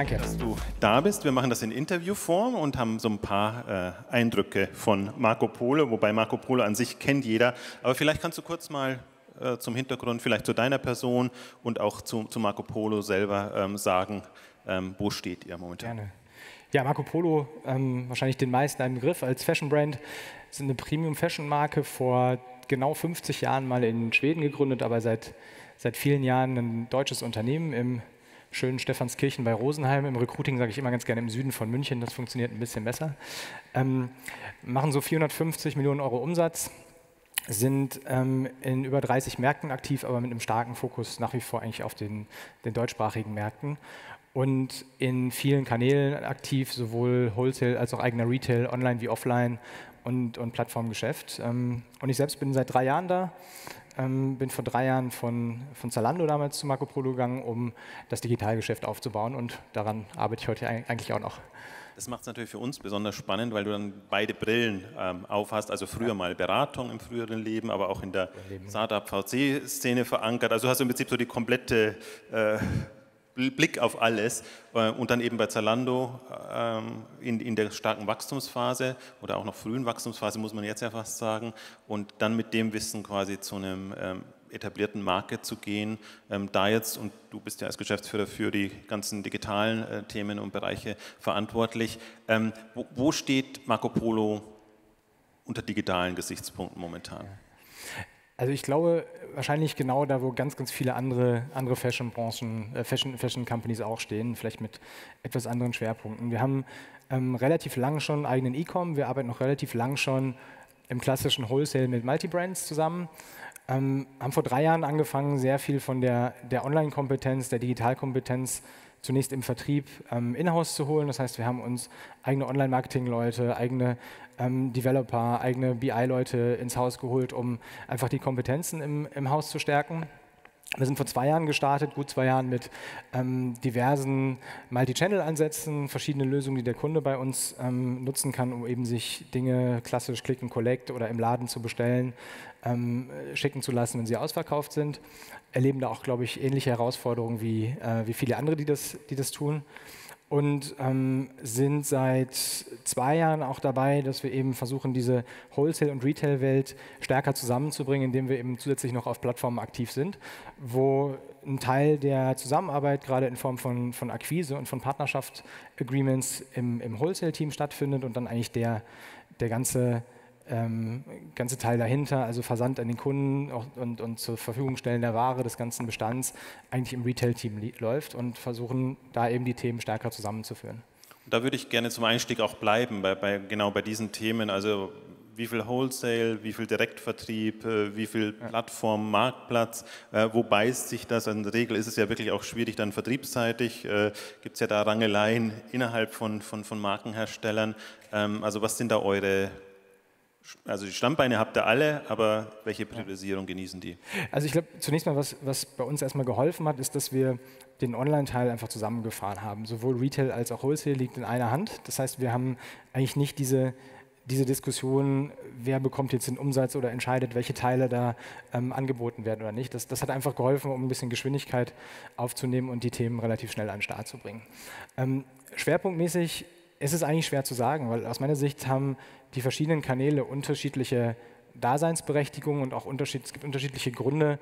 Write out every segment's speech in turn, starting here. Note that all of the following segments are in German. Danke, dass du da bist. Wir machen das in Interviewform und haben so ein paar Eindrücke von Marc O'Polo, wobei Marc O'Polo an sich kennt jeder. Aber vielleicht kannst du kurz mal zum Hintergrund, vielleicht zu deiner Person und auch zu Marc O'Polo selber sagen, wo steht ihr momentan? Gerne. Ja, Marc O'Polo, wahrscheinlich den meisten ein Begriff als Fashion-Brand, ist eine Premium-Fashion-Marke, vor genau 50 Jahren mal in Schweden gegründet, aber seit vielen Jahren ein deutsches Unternehmen im schönen Stefanskirchen bei Rosenheim. Im Recruiting sage ich immer ganz gerne im Süden von München, das funktioniert ein bisschen besser. Machen so 450 Millionen Euro Umsatz, sind in über 30 Märkten aktiv, aber mit einem starken Fokus nach wie vor eigentlich auf den deutschsprachigen Märkten. Und in vielen Kanälen aktiv, sowohl Wholesale als auch eigener Retail, online wie offline und Plattformgeschäft. Und ich selbst bin seit 3 Jahren da, bin vor 3 Jahren von Zalando damals zu Marc O'Polo gegangen, um das Digitalgeschäft aufzubauen, und daran arbeite ich heute eigentlich auch noch. Das macht es natürlich für uns besonders spannend, weil du dann beide Brillen auf hast, also früher mal Beratung im früheren Leben, aber auch in der Startup-VC-Szene verankert. Also du hast im Prinzip so die komplette Blick auf alles und dann eben bei Zalando in der starken Wachstumsphase oder auch noch frühen Wachstumsphase, muss man jetzt ja fast sagen, und dann mit dem Wissen quasi zu einem etablierten Markt zu gehen, da jetzt, und du bist ja als Geschäftsführer für die ganzen digitalen Themen und Bereiche verantwortlich, wo steht Marc O'Polo unter digitalen Gesichtspunkten momentan? Ja. Also ich glaube, wahrscheinlich genau da, wo ganz, ganz viele andere Fashion-Branchen, Fashion-Companies auch stehen, vielleicht mit etwas anderen Schwerpunkten. Wir haben relativ lang schon eigenen E-Com, wir arbeiten noch relativ lang schon im klassischen Wholesale mit Multibrands zusammen, haben vor 3 Jahren angefangen, sehr viel von der Online-Kompetenz, der Digitalkompetenz zunächst im Vertrieb in-house zu holen. Das heißt, wir haben uns eigene Online-Marketing-Leute, eigene Developer, eigene BI-Leute ins Haus geholt, um einfach die Kompetenzen im Haus zu stärken. Wir sind vor 2 Jahren gestartet, gut 2 Jahren mit diversen Multi-Channel-Ansätzen, verschiedene Lösungen, die der Kunde bei uns nutzen kann, um eben sich Dinge klassisch Click and Collect oder im Laden zu bestellen, schicken zu lassen, wenn sie ausverkauft sind. Erleben da auch, glaube ich, ähnliche Herausforderungen wie viele andere, die das tun. Und sind seit 2 Jahren auch dabei, dass wir eben versuchen, diese Wholesale- und Retail-Welt stärker zusammenzubringen, indem wir eben zusätzlich noch auf Plattformen aktiv sind, wo ein Teil der Zusammenarbeit gerade in Form von Akquise und von Partnerschaft-Agreements im Wholesale-Team stattfindet und dann eigentlich der ganze Teil dahinter, also Versand an den Kunden und zur Verfügung stellen der Ware, des ganzen Bestands, eigentlich im Retail-Team läuft, und versuchen, da eben die Themen stärker zusammenzuführen. Und da würde ich gerne zum Einstieg auch bleiben, genau bei diesen Themen, also wie viel Wholesale, wie viel Direktvertrieb, wie viel Plattform, Marktplatz, wo beißt sich das? In der Regel ist es ja wirklich auch schwierig, dann vertriebsseitig gibt es ja da Rangeleien innerhalb von Markenherstellern, also was sind da eure... Also die Stammbeine habt ihr alle, aber welche Priorisierung genießen die? Also ich glaube, zunächst mal, was bei uns erstmal geholfen hat, ist, dass wir den Online-Teil einfach zusammengefahren haben. Sowohl Retail als auch Wholesale liegt in einer Hand. Das heißt, wir haben eigentlich nicht diese Diskussion, wer bekommt jetzt den Umsatz oder entscheidet, welche Teile da angeboten werden oder nicht. Das hat einfach geholfen, um ein bisschen Geschwindigkeit aufzunehmen und die Themen relativ schnell an den Start zu bringen. Schwerpunktmäßig ist es eigentlich schwer zu sagen, weil aus meiner Sicht haben die verschiedenen Kanäle unterschiedliche Daseinsberechtigungen und auch es gibt unterschiedliche Gründe,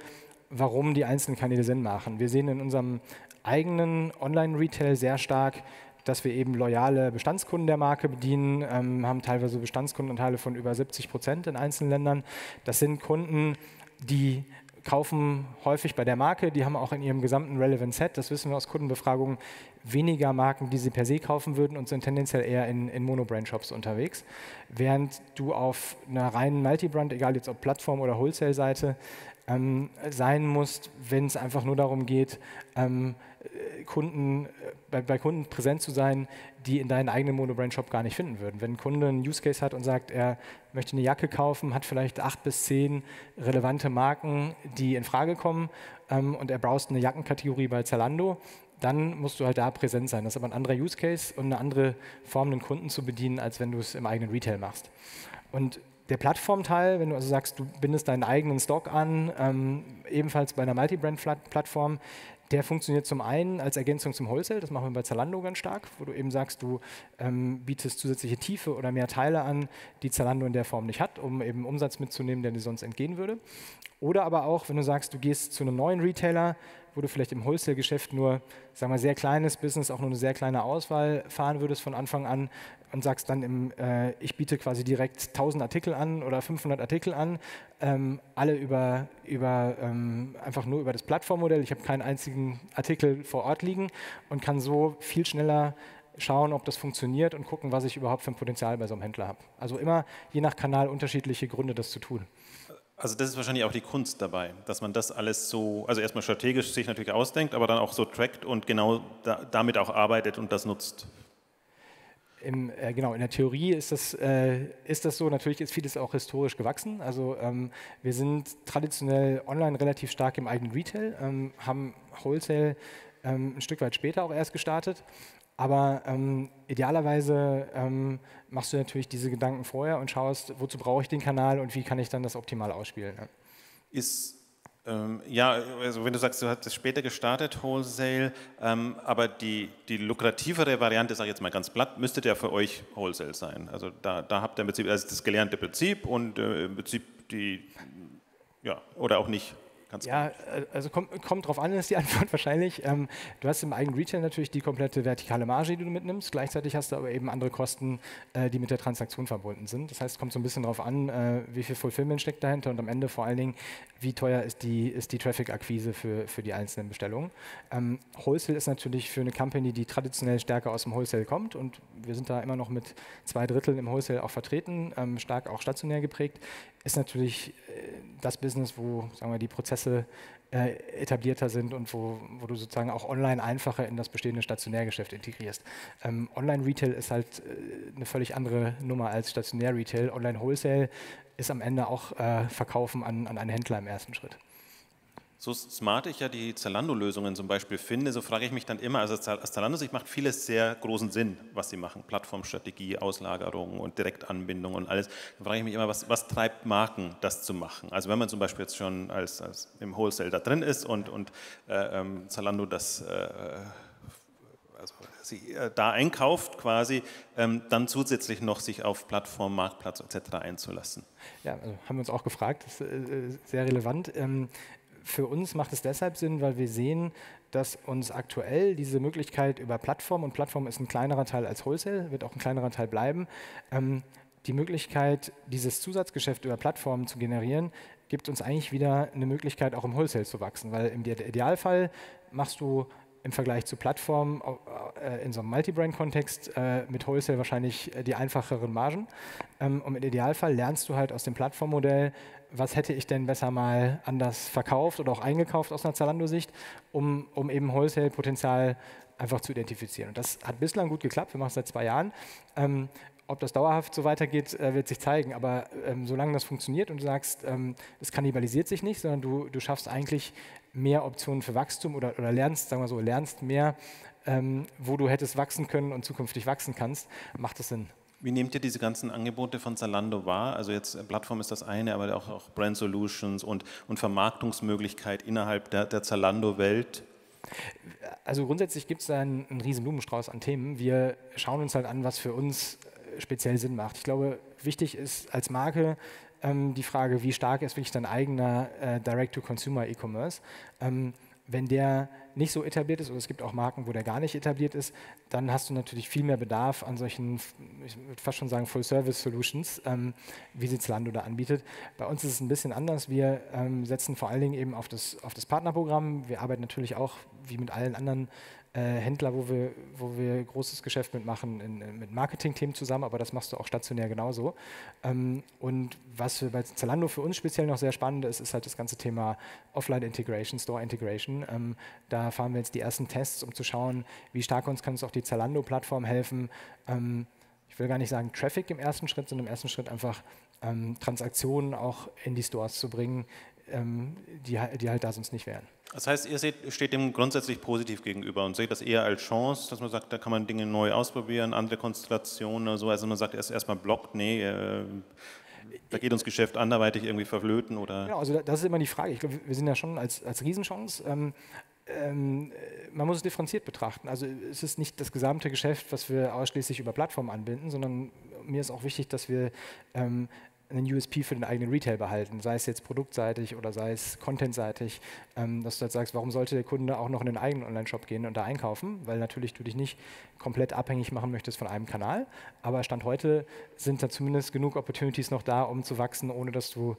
warum die einzelnen Kanäle Sinn machen. Wir sehen in unserem eigenen Online-Retail sehr stark, dass wir eben loyale Bestandskunden der Marke bedienen, haben teilweise Bestandskundenanteile von über 70% in einzelnen Ländern. Das sind Kunden, die kaufen häufig bei der Marke, die haben auch in ihrem gesamten Relevant-Set, das wissen wir aus Kundenbefragungen, weniger Marken, die sie per se kaufen würden, und sind tendenziell eher in Monobrand-Shops unterwegs. Während du auf einer reinen Multibrand, egal jetzt ob Plattform- oder Wholesale-Seite, sein musst, wenn es einfach nur darum geht, bei Kunden präsent zu sein, die in deinen eigenen Monobrand-Shop gar nicht finden würden. Wenn ein Kunde einen Use-Case hat und sagt, er möchte eine Jacke kaufen, hat vielleicht 8 bis 10 relevante Marken, die in Frage kommen, und er braucht eine Jackenkategorie bei Zalando, dann musst du halt da präsent sein. Das ist aber ein anderer Use-Case und eine andere Form, den Kunden zu bedienen, als wenn du es im eigenen Retail machst. Und der Plattformteil, wenn du also sagst, du bindest deinen eigenen Stock an, ebenfalls bei einer Multibrand-Plattform, Der funktioniert zum einen als Ergänzung zum Wholesale, das machen wir bei Zalando ganz stark, wo du eben sagst, du bietest zusätzliche Tiefe oder mehr Teile an, die Zalando in der Form nicht hat, um eben Umsatz mitzunehmen, der dir sonst entgehen würde. Oder aber auch, wenn du sagst, du gehst zu einem neuen Retailer, wo du vielleicht im Wholesale-Geschäft nur, sagen wir, sehr kleines Business, auch nur eine sehr kleine Auswahl fahren würdest von Anfang an und sagst dann, ich biete quasi direkt 1000 Artikel an oder 500 Artikel an, alle einfach nur über das Plattformmodell. Ich habe keinen einzigen Artikel vor Ort liegen und kann so viel schneller schauen, ob das funktioniert und gucken, was ich überhaupt für ein Potenzial bei so einem Händler habe. Also immer je nach Kanal unterschiedliche Gründe, das zu tun. Also das ist wahrscheinlich auch die Kunst dabei, dass man das alles so, also erstmal strategisch sich natürlich ausdenkt, aber dann auch so trackt und genau damit auch arbeitet und das nutzt. Genau, in der Theorie ist das so, natürlich ist vieles auch historisch gewachsen. Also wir sind traditionell online relativ stark im eigenen Retail, haben Wholesale ein Stück weit später auch erst gestartet. Aber idealerweise machst du natürlich diese Gedanken vorher und schaust, wozu brauche ich den Kanal und wie kann ich dann das optimal ausspielen. Ne? Ja, also wenn du sagst, du hast es später gestartet, Wholesale, aber die lukrativere Variante, sage ich jetzt mal ganz platt, müsste ja für euch Wholesale sein. Also da habt ihr im Prinzip also das gelernte Prinzip und im Prinzip die, ja, oder auch nicht. Ja, also kommt drauf an, ist die Antwort wahrscheinlich. Du hast im eigenen Retail natürlich die komplette vertikale Marge, die du mitnimmst. Gleichzeitig hast du aber eben andere Kosten, die mit der Transaktion verbunden sind. Das heißt, es kommt so ein bisschen drauf an, wie viel Fulfillment steckt dahinter und am Ende vor allen Dingen, wie teuer ist die Traffic-Akquise für die einzelnen Bestellungen. Wholesale ist natürlich für eine Company, die traditionell stärker aus dem Wholesale kommt und wir sind da immer noch mit 2/3 im Wholesale auch vertreten, stark auch stationär geprägt, ist natürlich das Business, wo, sagen wir, die Prozesse etablierter sind und wo du sozusagen auch online einfacher in das bestehende Stationärgeschäft integrierst. Online-Retail ist halt eine völlig andere Nummer als Stationär-Retail. Online-Wholesale ist am Ende auch Verkaufen an einen Händler im ersten Schritt. So smart ich ja die Zalando-Lösungen zum Beispiel finde, so frage ich mich dann immer, also aus Zalando-Sicht macht vieles sehr großen Sinn, was sie machen, Plattformstrategie, Auslagerung und Direktanbindung und alles. Da frage ich mich immer, was treibt Marken, das zu machen? Also wenn man zum Beispiel jetzt schon als im Wholesale da drin ist und Zalando das da einkauft quasi, dann zusätzlich noch sich auf Plattform, Marktplatz etc. einzulassen. Ja, also haben wir uns auch gefragt, das ist sehr relevant. Für uns macht es deshalb Sinn, weil wir sehen, dass uns aktuell diese Möglichkeit über Plattform, und Plattform ist ein kleinerer Teil als Wholesale, wird auch ein kleinerer Teil bleiben, die Möglichkeit, dieses Zusatzgeschäft über Plattformen zu generieren, gibt uns eigentlich wieder eine Möglichkeit, auch im Wholesale zu wachsen, weil im Idealfall machst du im Vergleich zu Plattformen in so einem Multibrand-Kontext mit Wholesale wahrscheinlich die einfacheren Margen. Und im Idealfall lernst du halt aus dem Plattformmodell, was hätte ich denn besser mal anders verkauft oder auch eingekauft aus einer Zalando-Sicht, um eben Wholesale-Potenzial einfach zu identifizieren. Und das hat bislang gut geklappt, wir machen es seit 2 Jahren. Ob das dauerhaft so weitergeht, wird sich zeigen, aber solange das funktioniert und du sagst, es kannibalisiert sich nicht, sondern du schaffst eigentlich mehr Optionen für Wachstum oder lernst, sagen wir so, lernst mehr, wo du hättest wachsen können und zukünftig wachsen kannst, macht das Sinn. Wie nehmt ihr diese ganzen Angebote von Zalando wahr? Also jetzt Plattform ist das eine, aber auch Brand Solutions und Vermarktungsmöglichkeit innerhalb der Zalando-Welt? Also grundsätzlich gibt es da einen riesen Blumenstrauß an Themen. Wir schauen uns halt an, was für uns speziell Sinn macht. Ich glaube, wichtig ist als Marke die Frage, wie stark ist wirklich dein eigener Direct-to-Consumer-E-Commerce? Wenn der nicht so etabliert ist, oder es gibt auch Marken, wo der gar nicht etabliert ist, dann hast du natürlich viel mehr Bedarf an solchen, ich würde fast schon sagen, Full-Service-Solutions, wie sie Zalando da anbietet. Bei uns ist es ein bisschen anders. Wir setzen vor allen Dingen eben auf das Partnerprogramm. Wir arbeiten natürlich auch, wie mit allen anderen Händler, wo wir großes Geschäft mitmachen, mit Marketing-Themen zusammen, aber das machst du auch stationär genauso. Und was bei Zalando für uns speziell noch sehr spannend ist, ist halt das ganze Thema Offline-Integration, Store-Integration. Da fahren wir jetzt die ersten Tests, um zu schauen, wie stark uns auch die Zalando-Plattform helfen. Ich will gar nicht sagen Traffic im ersten Schritt, sondern im ersten Schritt einfach Transaktionen auch in die Stores zu bringen, die halt da sonst nicht wären. Das heißt, ihr steht dem grundsätzlich positiv gegenüber und seht das eher als Chance, dass man sagt, da kann man Dinge neu ausprobieren, andere Konstellationen oder so. Also man sagt erstmal blockt, nee, da geht uns Geschäft anderweitig irgendwie verflöten oder? Genau, also das ist immer die Frage. Ich glaube, wir sind ja schon als Riesenchance. man muss es differenziert betrachten. Also es ist nicht das gesamte Geschäft, was wir ausschließlich über Plattformen anbinden, sondern mir ist auch wichtig, dass wir einen USP für den eigenen Retail behalten, sei es jetzt produktseitig oder sei es contentseitig, dass du halt sagst, warum sollte der Kunde auch noch in den eigenen Online-Shop gehen und da einkaufen, weil natürlich du dich nicht komplett abhängig machen möchtest von einem Kanal, aber Stand heute sind da zumindest genug Opportunities noch da, um zu wachsen, ohne dass du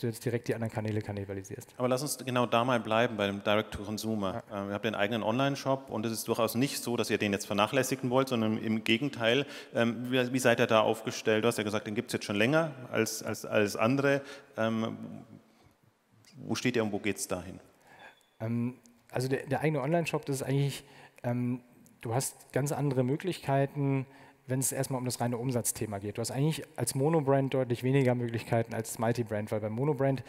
jetzt direkt die anderen Kanäle kannibalisierst. Aber lass uns genau da mal bleiben, bei dem Direct-to-Consumer. Ja. Ihr habt den eigenen Online-Shop und es ist durchaus nicht so, dass ihr den jetzt vernachlässigen wollt, sondern im Gegenteil, wie seid ihr da aufgestellt? Du hast ja gesagt, den gibt es jetzt schon länger als alles andere. Wo steht ihr und wo geht es dahin? Also der eigene Online-Shop, das ist eigentlich, du hast ganz andere Möglichkeiten, wenn es erstmal um das reine Umsatzthema geht. Du hast eigentlich als Monobrand deutlich weniger Möglichkeiten als Multibrand, weil beim Monobrand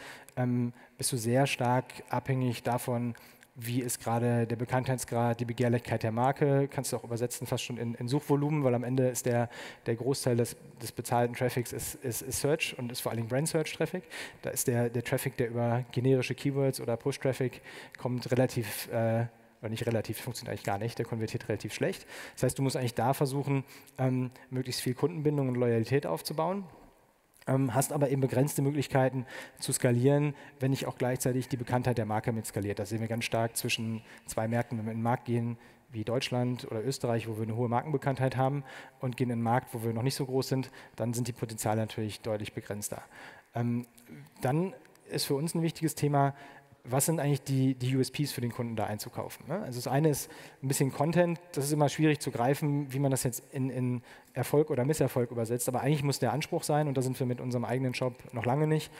bist du sehr stark abhängig davon, wie ist gerade der Bekanntheitsgrad, die Begehrlichkeit der Marke, kannst du auch übersetzen fast schon in Suchvolumen, weil am Ende ist der Großteil des bezahlten Traffics ist Search und ist vor allen Dingen Brand-Search-Traffic. Da ist der Traffic, der über generische Keywords oder Push-Traffic kommt, relativ, oder nicht relativ, funktioniert eigentlich gar nicht, der konvertiert relativ schlecht. Das heißt, du musst eigentlich da versuchen, möglichst viel Kundenbindung und Loyalität aufzubauen. Hast aber eben begrenzte Möglichkeiten zu skalieren, wenn nicht auch gleichzeitig die Bekanntheit der Marke mit skaliert. Das sehen wir ganz stark zwischen zwei Märkten. Wenn wir in den Markt gehen wie Deutschland oder Österreich, wo wir eine hohe Markenbekanntheit haben, und gehen in den Markt, wo wir noch nicht so groß sind, dann sind die Potenziale natürlich deutlich begrenzter. Dann ist für uns ein wichtiges Thema, was sind eigentlich die USPs für den Kunden da einzukaufen? Ne? Also das eine ist ein bisschen Content, das ist immer schwierig zu greifen, wie man das jetzt in Erfolg oder Misserfolg übersetzt, aber eigentlich muss der Anspruch sein, und da sind wir mit unserem eigenen Shop noch lange nicht,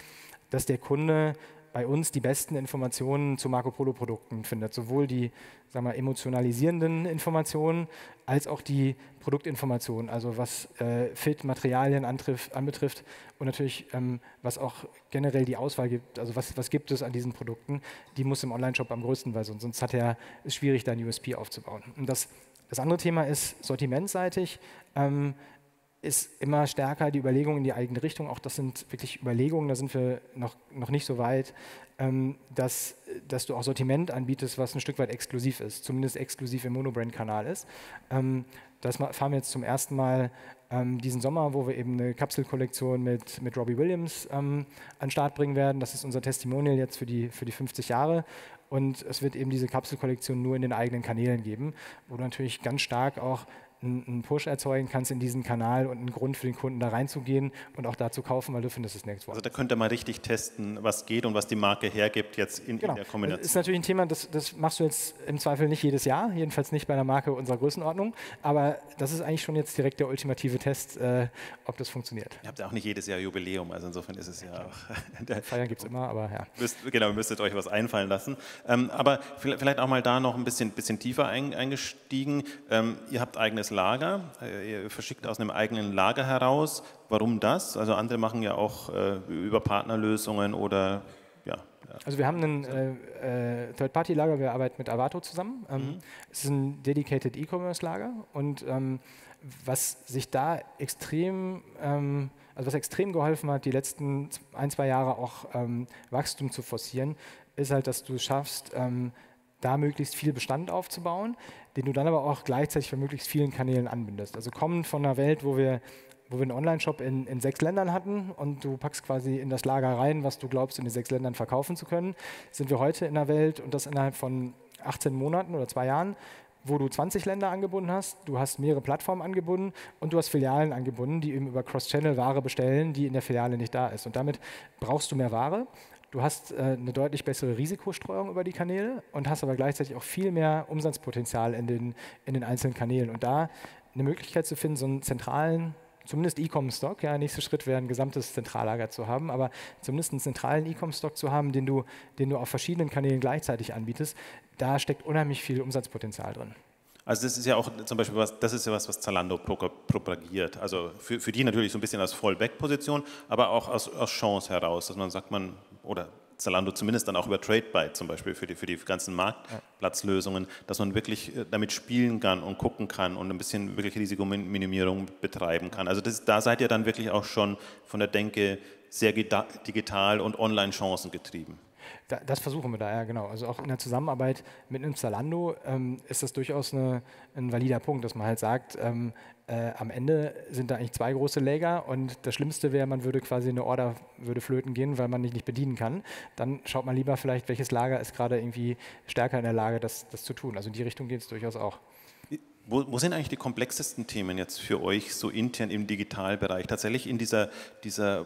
dass der Kunde bei uns die besten Informationen zu Marco Polo Produkten findet, sowohl die, sagen wir, emotionalisierenden Informationen als auch die Produktinformationen, also was Fit, Materialien anbetrifft und natürlich was auch generell die Auswahl gibt, also was gibt es an diesen Produkten, die muss im Onlineshop am größten, weil sonst ist schwierig, da ein USP aufzubauen. Und das andere Thema ist sortimentseitig, ist immer stärker die Überlegung in die eigene Richtung, auch das sind wirklich Überlegungen, da sind wir noch nicht so weit, dass du auch Sortiment anbietest, was ein Stück weit exklusiv ist, zumindest exklusiv im Monobrand-Kanal ist. Das fahren wir jetzt zum ersten Mal diesen Sommer, wo wir eben eine Kapselkollektion mit Robbie Williams an den Start bringen werden. Das ist unser Testimonial jetzt für die 50 Jahre. Und es wird eben diese Kapselkollektion nur in den eigenen Kanälen geben, wo du natürlich ganz stark auch einen Push erzeugen kannst in diesen Kanal und einen Grund für den Kunden da reinzugehen und auch da zu kaufen, weil du findest es nirgendwo. Also da könnt ihr mal richtig testen, was geht und was die Marke hergibt jetzt in der Kombination. Das ist natürlich ein Thema, das machst du jetzt im Zweifel nicht jedes Jahr, jedenfalls nicht bei einer Marke unserer Größenordnung, aber das ist eigentlich schon jetzt direkt der ultimative Test, ob das funktioniert. Ihr habt ja auch nicht jedes Jahr Jubiläum, also insofern ist es ja auch... Feiern gibt es immer, aber ja. Genau, ihr müsstet euch was einfallen lassen. Aber vielleicht auch mal da noch ein bisschen tiefer eingestiegen. Ihr habt eigenes Lager, ihr verschickt aus einem eigenen Lager heraus. Warum das? Also andere machen ja auch über Partnerlösungen oder ja. Also wir haben ein Third-Party-Lager, wir arbeiten mit Avato zusammen. Es ist ein dedicated E-Commerce-Lager und was sich da extrem, also was extrem geholfen hat, die letzten 1-2 Jahre auch Wachstum zu forcieren, ist halt, dass du es schaffst, da möglichst viel Bestand aufzubauen, den du dann aber auch gleichzeitig bei möglichst vielen Kanälen anbindest. Also kommen von einer Welt, wo wir einen Online-Shop in 6 Ländern hatten und du packst quasi in das Lager rein, was du glaubst, in den 6 Ländern verkaufen zu können, sind wir heute in einer Welt, und das innerhalb von 18 Monaten oder 2 Jahren, wo du 20 Länder angebunden hast, du hast mehrere Plattformen angebunden und du hast Filialen angebunden, die eben über Cross-Channel Ware bestellen, die in der Filiale nicht da ist. Und damit brauchst du mehr Ware. Du hast eine deutlich bessere Risikostreuung über die Kanäle und hast aber gleichzeitig auch viel mehr Umsatzpotenzial in den einzelnen Kanälen. Und da eine Möglichkeit zu finden, so einen zentralen, zumindest E-Com-Stock, ja, nächster Schritt wäre, ein gesamtes Zentrallager zu haben, aber zumindest einen zentralen E-Com-Stock zu haben, den du auf verschiedenen Kanälen gleichzeitig anbietest, da steckt unheimlich viel Umsatzpotenzial drin. Also das ist ja auch zum Beispiel was Zalando propagiert. Also für die natürlich so ein bisschen als Fallback-Position, aber auch aus Chance heraus, dass man sagt, oder Zalando zumindest dann auch über Tradebyte zum Beispiel für die ganzen Marktplatzlösungen, dass man wirklich damit spielen kann und gucken kann und ein bisschen wirklich Risikominimierung betreiben kann. Also da seid ihr dann wirklich auch schon von der Denke sehr digital und online Chancen getrieben. Das versuchen wir da, ja genau. Also auch in der Zusammenarbeit mit einem Zalando ist das durchaus ein valider Punkt, dass man halt sagt, am Ende sind da eigentlich zwei große Lager und das Schlimmste wäre, man würde quasi eine Order würde flöten gehen, weil man nicht bedienen kann. Dann schaut man lieber vielleicht, welches Lager ist gerade irgendwie stärker in der Lage, das zu tun. Also in die Richtung geht es durchaus auch. Wo sind eigentlich die komplexesten Themen jetzt für euch so intern im Digitalbereich? Tatsächlich in dieser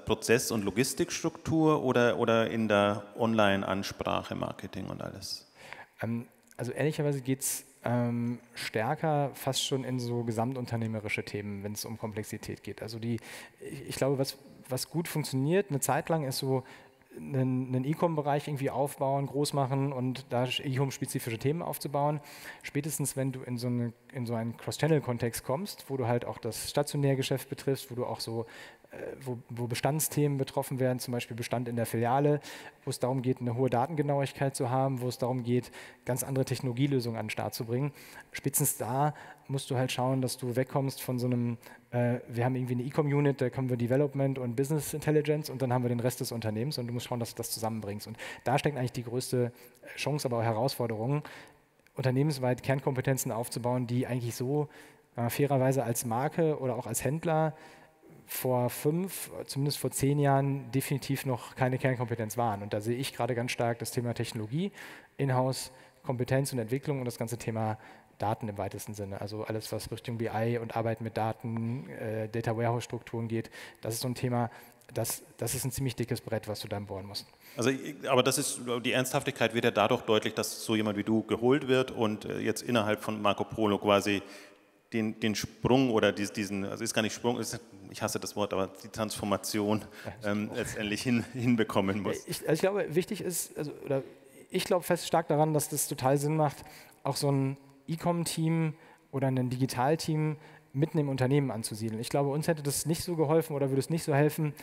Prozess- und Logistikstruktur oder in der Online-Ansprache, Marketing und alles? Also ehrlicherweise geht es stärker fast schon in so gesamtunternehmerische Themen, wenn es um Komplexität geht. Also ich glaube, was gut funktioniert eine Zeit lang ist so, einen E-Com-Bereich irgendwie aufbauen, groß machen und da E-Com-spezifische Themen aufzubauen. Spätestens, wenn du in so einen Cross-Channel-Kontext kommst, wo du halt auch das stationäre Geschäft betriffst, wo du auch so, wo Bestandsthemen betroffen werden, zum Beispiel Bestand in der Filiale, wo es darum geht, eine hohe Datengenauigkeit zu haben, wo es darum geht, ganz andere Technologielösungen an den Start zu bringen. Spätestens da musst du halt schauen, dass du wegkommst von so einem, wir haben irgendwie eine E-Com-Unit, da können wir Development und Business Intelligence und dann haben wir den Rest des Unternehmens und du musst schauen, dass du das zusammenbringst. Und da steckt eigentlich die größte Chance, aber auch Herausforderung, unternehmensweit Kernkompetenzen aufzubauen, die eigentlich so fairerweise als Marke oder auch als Händler vor 5, zumindest vor 10 Jahren definitiv noch keine Kernkompetenz waren. Und da sehe ich gerade ganz stark das Thema Technologie, Inhouse, Kompetenz und Entwicklung und das ganze Thema Daten im weitesten Sinne. Also alles, was Richtung BI und Arbeit mit Daten, Data Warehouse-Strukturen geht, das ist so ein Thema, das ist ein ziemlich dickes Brett, was du dann bohren musst. Also, aber das ist, die Ernsthaftigkeit wird ja dadurch deutlich, dass so jemand wie du geholt wird und jetzt innerhalb von Marc O'Polo quasi den Sprung oder diesen, also ist gar nicht Sprung, ich hasse das Wort, aber die Transformation letztendlich hinbekommen muss. Ich glaube, wichtig ist, ich glaube stark daran, dass das total Sinn macht, auch so ein E-Com-Team oder ein Digital-Team mitten im Unternehmen anzusiedeln. Ich glaube, uns hätte das nicht so geholfen oder würde es nicht so helfen,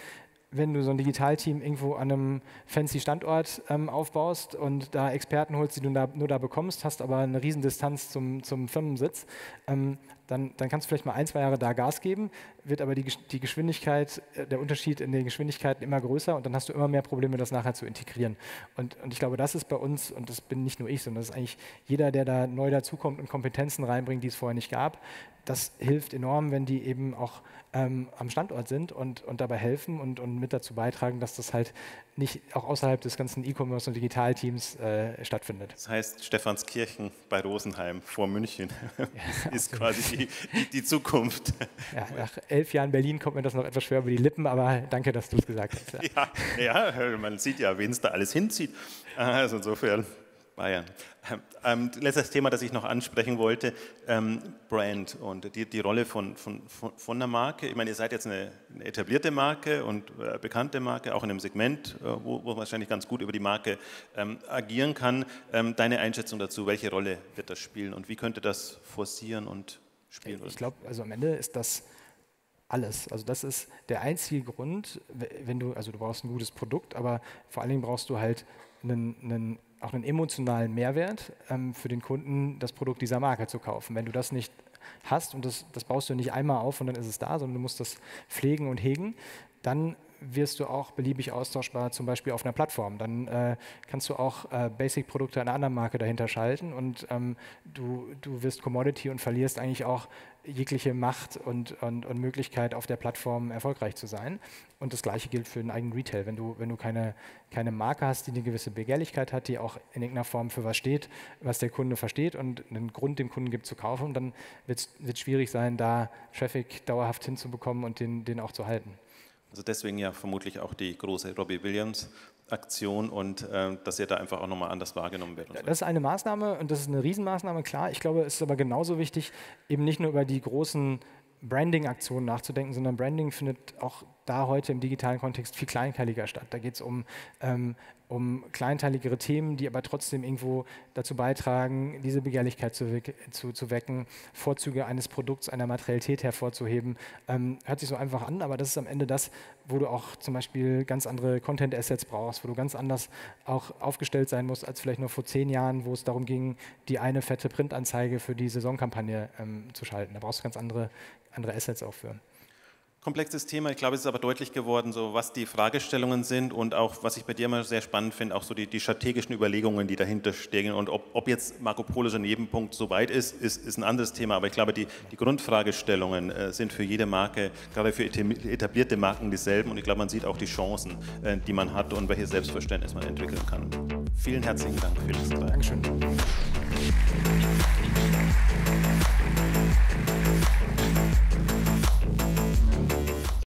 wenn du so ein Digitalteam irgendwo an einem fancy Standort aufbaust und da Experten holst, die du nur da bekommst, hast aber eine Riesendistanz zum Firmensitz, dann kannst du vielleicht mal 1, 2 Jahre da Gas geben, wird aber die Geschwindigkeit, der Unterschied in den Geschwindigkeiten immer größer und dann hast du immer mehr Probleme, das nachher zu integrieren. Und ich glaube, das ist bei uns, und das bin nicht nur ich, sondern das ist eigentlich jeder, der da neu dazukommt und Kompetenzen reinbringt, die es vorher nicht gab. Das hilft enorm, wenn die eben auch am Standort sind und dabei helfen und mit dazu beitragen, dass das halt nicht auch außerhalb des ganzen E-Commerce- und Digitalteams stattfindet. Das heißt, Stefanskirchen bei Rosenheim vor München ist quasi die Zukunft. Ja, nach 11 Jahren Berlin kommt mir das noch etwas schwer über die Lippen, aber danke, dass du es gesagt hast. Ja. Ja, man sieht ja, wen es da alles hinzieht. Also insofern... Bayern. Letztes Thema, das ich noch ansprechen wollte, Brand und die Rolle von der Marke. Ich meine, ihr seid jetzt eine etablierte Marke und bekannte Marke, auch in einem Segment, wo man wahrscheinlich ganz gut über die Marke agieren kann. Deine Einschätzung dazu, welche Rolle wird das spielen und wie könnte das forcieren und spielen? Ich glaube, also am Ende ist das alles. Also das ist der einzige Grund, wenn du, also du brauchst ein gutes Produkt, aber vor allen Dingen brauchst du halt auch einen emotionalen Mehrwert für den Kunden, das Produkt dieser Marke zu kaufen. Wenn du das nicht hast und das baust du nicht einmal auf und dann ist es da, sondern du musst das pflegen und hegen, dann wirst du auch beliebig austauschbar, zum Beispiel auf einer Plattform. Dann kannst du auch Basic-Produkte einer anderen Marke dahinter schalten und du wirst Commodity und verlierst eigentlich auch jegliche Macht und Möglichkeit, auf der Plattform erfolgreich zu sein. Und das Gleiche gilt für den eigenen Retail. Wenn du keine Marke hast, die eine gewisse Begehrlichkeit hat, die auch in irgendeiner Form für was steht, was der Kunde versteht und einen Grund dem Kunden gibt zu kaufen, dann wird es schwierig sein, da Traffic dauerhaft hinzubekommen und den auch zu halten. Also deswegen ja vermutlich auch die große Robbie Williams Aktion und dass ihr da einfach auch nochmal anders wahrgenommen werdet. Das ist eine Maßnahme und das ist eine Riesenmaßnahme, klar. Ich glaube, es ist aber genauso wichtig, eben nicht nur über die großen Branding-Aktionen nachzudenken, sondern Branding findet auch da heute im digitalen Kontext viel kleinteiliger statt. Da geht es um kleinteiligere Themen, die aber trotzdem irgendwo dazu beitragen, diese Begehrlichkeit zu wecken, Vorzüge eines Produkts, einer Materialität hervorzuheben. Hört sich so einfach an, aber das ist am Ende das, wo du auch zum Beispiel ganz andere Content-Assets brauchst, wo du ganz anders auch aufgestellt sein musst, als vielleicht noch vor 10 Jahren, wo es darum ging, die eine fette Printanzeige für die Saisonkampagne zu schalten. Da brauchst du ganz andere Assets auch für. komplexes Thema. Ich glaube, es ist aber deutlich geworden, so was die Fragestellungen sind und auch, was ich bei dir immer sehr spannend finde, auch so die strategischen Überlegungen, die dahinter stehen. Und ob jetzt Marco Polos Nebenpunkt so weit ist ein anderes Thema. Aber ich glaube, die Grundfragestellungen sind für jede Marke, gerade für etablierte Marken, dieselben. Und ich glaube, man sieht auch die Chancen, die man hat und welches Selbstverständnis man entwickeln kann. Vielen herzlichen Dank für das Gespräch. Dankeschön.